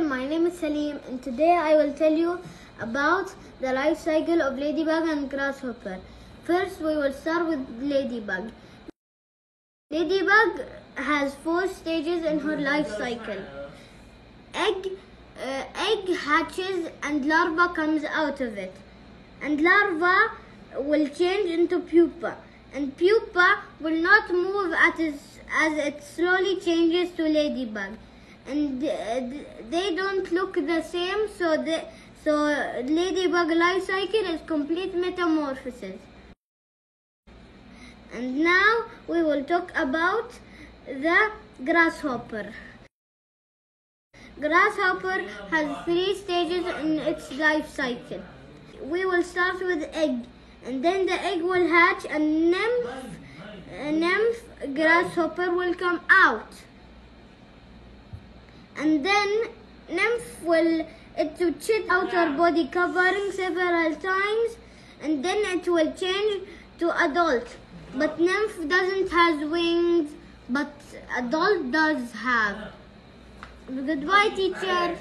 everyone, my name is Salim, and today I will tell you about the life cycle of ladybug and grasshopper. First, we will start with ladybug. Ladybug has four stages in her life cycle. Egg hatches and larva comes out of it, and larva will change into pupa, and pupa will not move as it slowly changes to ladybug, and they don't look the same, so ladybug life cycle is complete metamorphosis. And now we will talk about the grasshopper. Grasshopper has three stages in its life cycle. We will start with egg, and then the egg will hatch, and nymph grasshopper will come out, and then nymph will shed outer body covering several times, and then it will change to adult. But nymph doesn't have wings, but adult does have. Goodbye, teacher.